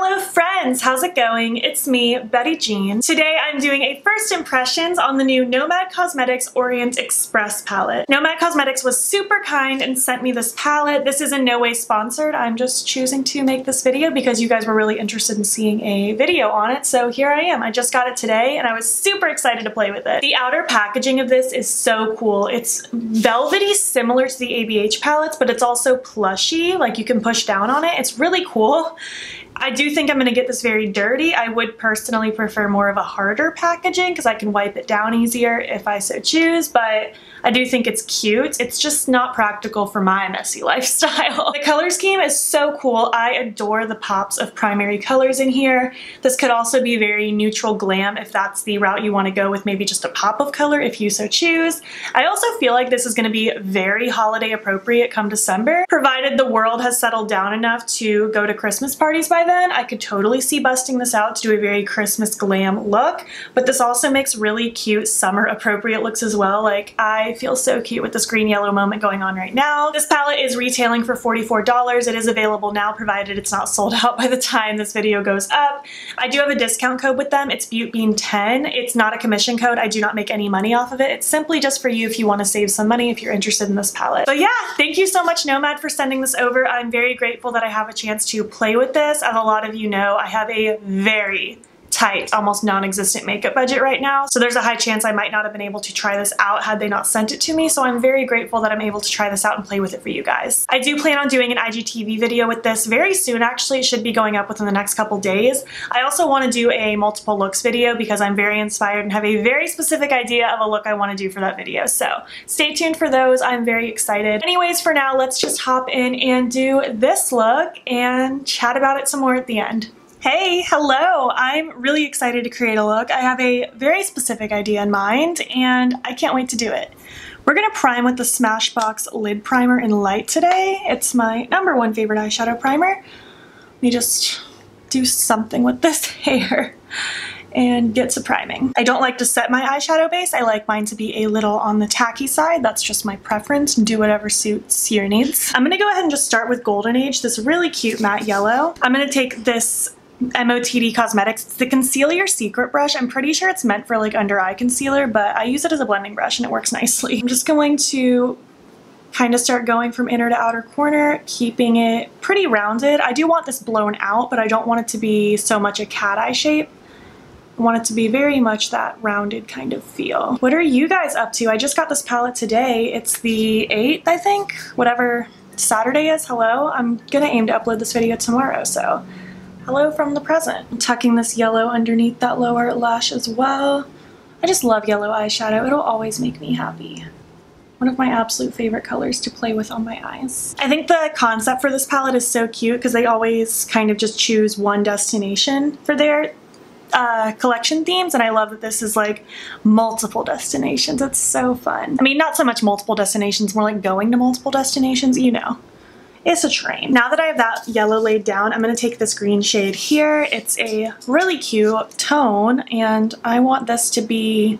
Hello friends, how's it going? It's me, Betty Jean. Today I'm doing a first impressions on the new Nomad Cosmetics Orient Express palette. Nomad Cosmetics was super kind and sent me this palette. This is in no way sponsored. I'm just choosing to make this video because you guys were really interested in seeing a video on it, so here I am. I just got it today and I was super excited to play with it. The outer packaging of this is so cool. It's velvety, similar to the ABH palettes, but it's also plushy, like you can push down on it. It's really cool. I do think I'm going to get this very dirty. I would personally prefer more of a harder packaging because I can wipe it down easier if I so choose, but I do think it's cute. It's just not practical for my messy lifestyle. The color scheme is so cool. I adore the pops of primary colors in here. This could also be very neutral glam if that's the route you want to go with, maybe just a pop of color if you so choose. I also feel like this is going to be very holiday appropriate come December, provided the world has settled down enough to go to Christmas parties by then. I could totally see busting this out to do a very Christmas glam look, but this also makes really cute summer appropriate looks as well. Like, I feel so cute with this green yellow moment going on right now. This palette is retailing for $44. It is available now, provided it's not sold out by the time this video goes up. I do have a discount code with them. It's ButeBean10. It's not a commission code. I do not make any money off of it. It's simply just for you if you want to save some money if you're interested in this palette. But yeah, thank you so much, Nomad, for sending this over. I'm very grateful that I have a chance to play with this. As a lot of you know, I have a very tight, almost non-existent makeup budget right now, so there's a high chance I might not have been able to try this out had they not sent it to me, so I'm very grateful that I'm able to try this out and play with it for you guys. I do plan on doing an IGTV video with this very soon, actually. It should be going up within the next couple days. I also want to do a multiple looks video because I'm very inspired and have a very specific idea of a look I want to do for that video, so stay tuned for those. I'm very excited. Anyways, for now, let's just hop in and do this look and chat about it some more at the end. Hey, hello! I'm really excited to create a look. I have a very specific idea in mind and I can't wait to do it. We're gonna prime with the Smashbox Lid Primer in Light today. It's my #1 favorite eyeshadow primer. Let me just do something with this hair and get to priming. I don't like to set my eyeshadow base. I like mine to be a little on the tacky side. That's just my preference. Do whatever suits your needs. I'm gonna go ahead and just start with Golden Age, this really cute matte yellow. I'm gonna take this MOTD Cosmetics. It's the Conceal Your Secret brush. I'm pretty sure it's meant for like under eye concealer, but I use it as a blending brush and it works nicely. I'm just going to kind of start going from inner to outer corner, keeping it pretty rounded. I do want this blown out, but I don't want it to be so much a cat eye shape. I want it to be very much that rounded kind of feel. What are you guys up to? I just got this palette today. It's the 8th, I think, whatever Saturday is. Hello. I'm gonna aim to upload this video tomorrow, so hello from the present. I'm tucking this yellow underneath that lower lash as well. I just love yellow eyeshadow. It'll always make me happy. One of my absolute favorite colors to play with on my eyes. I think the concept for this palette is so cute because they always kind of just choose one destination for their collection themes, and I love that this is like multiple destinations. It's so fun. I mean, not so much multiple destinations, more like going to multiple destinations, you know. It's a train. Now that I have that yellow laid down, I'm going to take this green shade here. It's a really cute tone, and I want this to be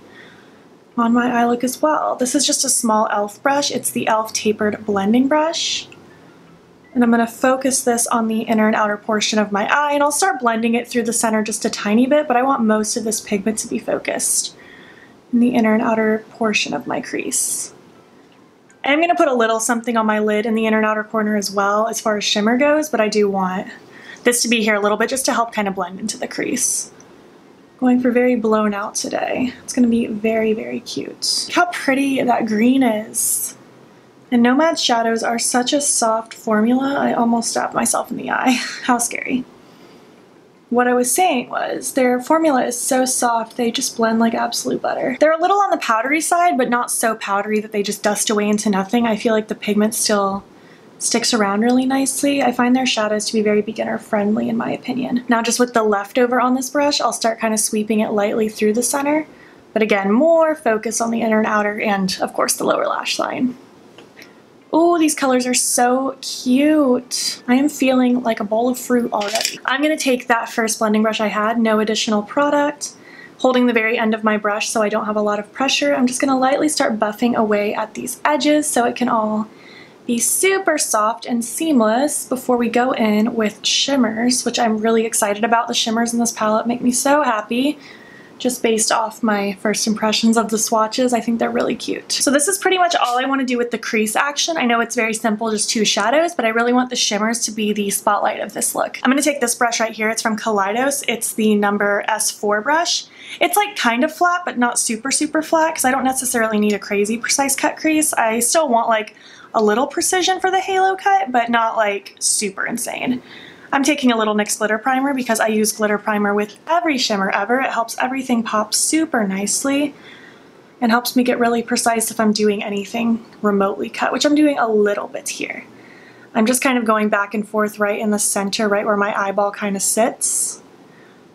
on my eye look as well. This is just a small e.l.f. brush. It's the e.l.f. tapered blending brush. And I'm going to focus this on the inner and outer portion of my eye, and I'll start blending it through the center just a tiny bit, but I want most of this pigment to be focused in the inner and outer portion of my crease. I'm going to put a little something on my lid in the inner and outer corner as well as far as shimmer goes, but I do want this to be here a little bit just to help kind of blend into the crease. Going for very blown out today. It's going to be very, very cute. Look how pretty that green is. And Nomad shadows are such a soft formula. I almost stabbed myself in the eye. How scary. What I was saying was their formula is so soft, they just blend like absolute butter. They're a little on the powdery side, but not so powdery that they just dust away into nothing. I feel like the pigment still sticks around really nicely. I find their shadows to be very beginner friendly in my opinion. Now just with the leftover on this brush, I'll start kind of sweeping it lightly through the center, but again, more focus on the inner and outer and of course the lower lash line. Oh, these colors are so cute. I am feeling like a bowl of fruit already. I'm going to take that first blending brush I had, no additional product, holding the very end of my brush so I don't have a lot of pressure. I'm just going to lightly start buffing away at these edges so it can all be super soft and seamless before we go in with shimmers, which I'm really excited about. The shimmers in this palette make me so happy. Just based off my first impressions of the swatches, I think they're really cute. So this is pretty much all I want to do with the crease action. I know it's very simple, just two shadows, but I really want the shimmers to be the spotlight of this look. I'm going to take this brush right here. It's from Kaleidos. It's the number S4 brush. It's like kind of flat, but not super, super flat, because I don't necessarily need a crazy precise cut crease. I still want like a little precision for the halo cut, but not like super insane. I'm taking a little NYX glitter primer because I use glitter primer with every shimmer ever. It helps everything pop super nicely and helps me get really precise if I'm doing anything remotely cut, which I'm doing a little bit here. I'm just kind of going back and forth right in the center, right where my eyeball kind of sits.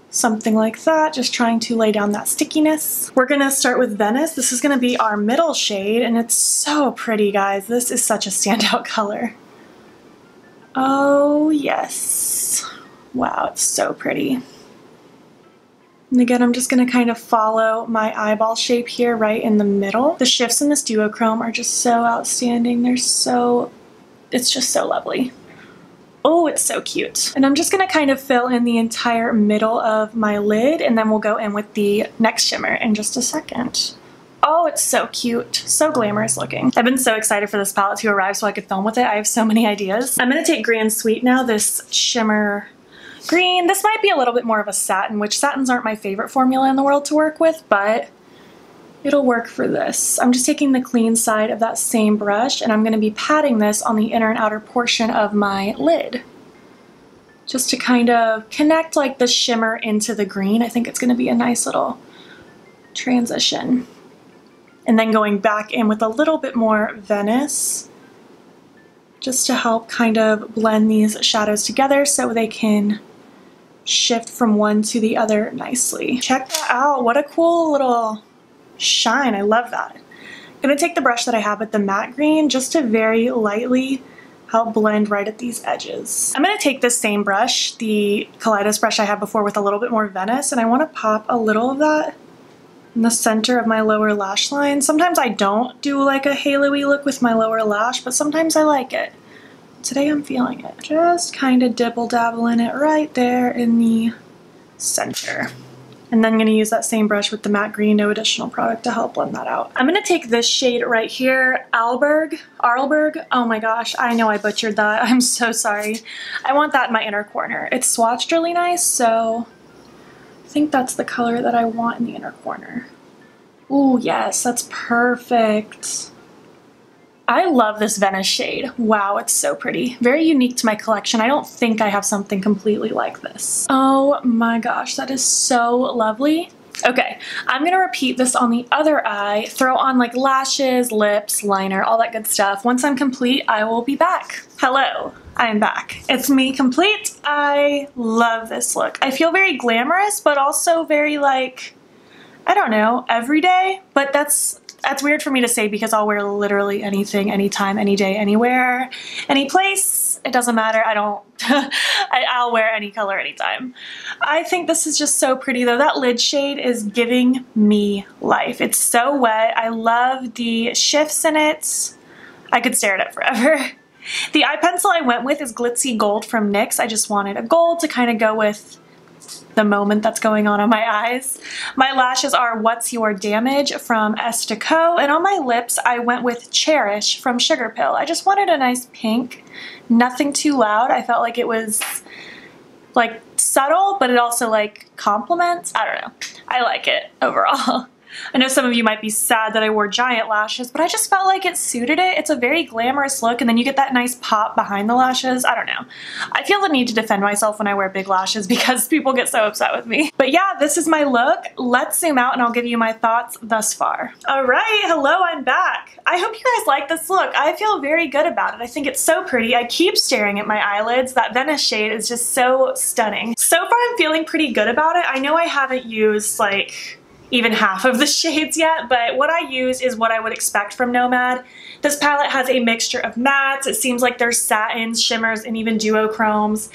Something like that, just trying to lay down that stickiness. We're gonna start with Venice. This is gonna be our middle shade, and it's so pretty, guys. This is such a standout color. Oh yes. Wow, it's so pretty. And again, I'm just gonna kind of follow my eyeball shape here right in the middle. The shifts in this duochrome are just so outstanding. They're so, it's just so lovely. Oh, it's so cute. And I'm just gonna kind of fill in the entire middle of my lid, and then we'll go in with the next shimmer in just a second. Oh, it's so cute. So glamorous looking. I've been so excited for this palette to arrive so I could film with it. I have so many ideas. I'm gonna take Grand Sweet now, this shimmer green. This might be a little bit more of a satin, which satins aren't my favorite formula in the world to work with, but it'll work for this. I'm just taking the clean side of that same brush, and I'm gonna be patting this on the inner and outer portion of my lid, just to kind of connect like the shimmer into the green. I think it's gonna be a nice little transition. And then going back in with a little bit more Venice, just to help kind of blend these shadows together so they can shift from one to the other nicely. Check that out, what a cool little shine. I love that. I'm gonna take the brush that I have with the matte green just to very lightly help blend right at these edges. I'm gonna take this same brush, the Kaleidos brush I had before with a little bit more Venice, and I wanna pop a little of that in the center of my lower lash line. Sometimes I don't do like a halo-y look with my lower lash, but sometimes I like it. Today I'm feeling it. Just kind of dibble-dabble in it right there in the center. And then I'm gonna use that same brush with the matte green, no additional product, to help blend that out. I'm gonna take this shade right here, Arlberg. Oh my gosh, I know I butchered that. I'm so sorry. I want that in my inner corner. It's swatched really nice, so I think that's the color that I want in the inner corner. Oh yes, that's perfect. I love this Venice shade. Wow, it's so pretty. Very unique to my collection. I don't think I have something completely like this. Oh my gosh, that is so lovely. Okay, I'm gonna repeat this on the other eye, throw on like lashes, lips, liner, all that good stuff. Once I'm complete, I will be back. Hello, I'm back. It's me complete. I love this look. I feel very glamorous, but also very like, I don't know, everyday, but that's weird for me to say because I'll wear literally anything, anytime, any day, anywhere, any place. It doesn't matter. I don't, I'll wear any color anytime. I think this is just so pretty though. That lid shade is giving me life. It's so wet. I love the shifts in it. I could stare at it forever. The eye pencil I went with is Glitzy Gold from NYX. I just wanted a gold to kind of go with the moment that's going on my eyes. My lashes are What's Your Damage from Esta Co, and on my lips I went with Cherish from Sugar Pill. I just wanted a nice pink, nothing too loud. I felt like it was like subtle, but it also like complements. I don't know. I like it overall. I know some of you might be sad that I wore giant lashes, but I just felt like it suited it. It's a very glamorous look, and then you get that nice pop behind the lashes. I don't know. I feel the need to defend myself when I wear big lashes because people get so upset with me. But yeah, this is my look. Let's zoom out and I'll give you my thoughts thus far. All right, hello, I'm back. I hope you guys like this look. I feel very good about it. I think it's so pretty. I keep staring at my eyelids. That Venice shade is just so stunning. So far, I'm feeling pretty good about it. I know I haven't used like even half of the shades yet, but what I use is what I would expect from Nomad. This palette has a mixture of mattes. It seems like there's satins, shimmers, and even duochromes.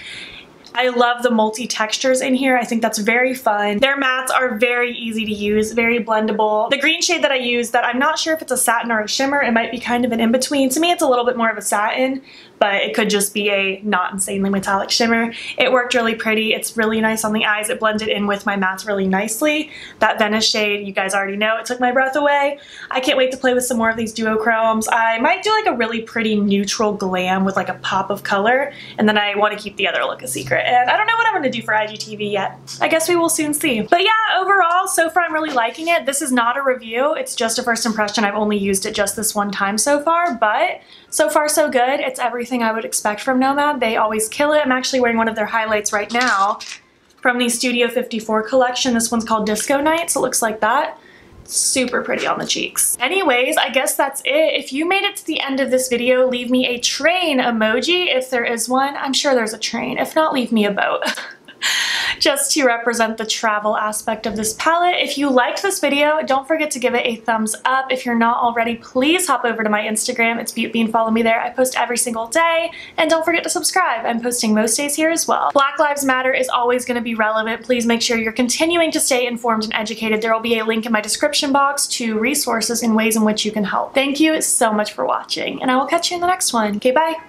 I love the multi-textures in here. I think that's very fun. Their mattes are very easy to use, very blendable. The green shade that I use, that I'm not sure if it's a satin or a shimmer, it might be kind of an in-between. To me, it's a little bit more of a satin, but it could just be a not insanely metallic shimmer. It worked really pretty. It's really nice on the eyes. It blended in with my mattes really nicely. That Venice shade, you guys already know, it took my breath away. I can't wait to play with some more of these duochromes. I might do like a really pretty neutral glam with like a pop of color, and then I want to keep the other look a secret. And I don't know what I'm going to do for IGTV yet. I guess we will soon see. But yeah, overall, so far I'm really liking it. This is not a review. It's just a first impression. I've only used it just this one time so far, but so far so good. It's everything I would expect from Nomad. They always kill it. I'm actually wearing one of their highlights right now from the Studio 54 collection. This one's called Disco Nights. It looks like that. Super pretty on the cheeks. Anyways, I guess that's it. If you made it to the end of this video, leave me a train emoji if there is one. I'm sure there's a train. If not, leave me a boat. Just to represent the travel aspect of this palette. If you liked this video, don't forget to give it a thumbs up. If you're not already, please hop over to my Instagram. It's BeautyBean. Follow me there. I post every single day. And don't forget to subscribe. I'm posting most days here as well. Black Lives Matter is always going to be relevant. Please make sure you're continuing to stay informed and educated. There will be a link in my description box to resources and ways in which you can help. Thank you so much for watching, and I will catch you in the next one. Okay, bye!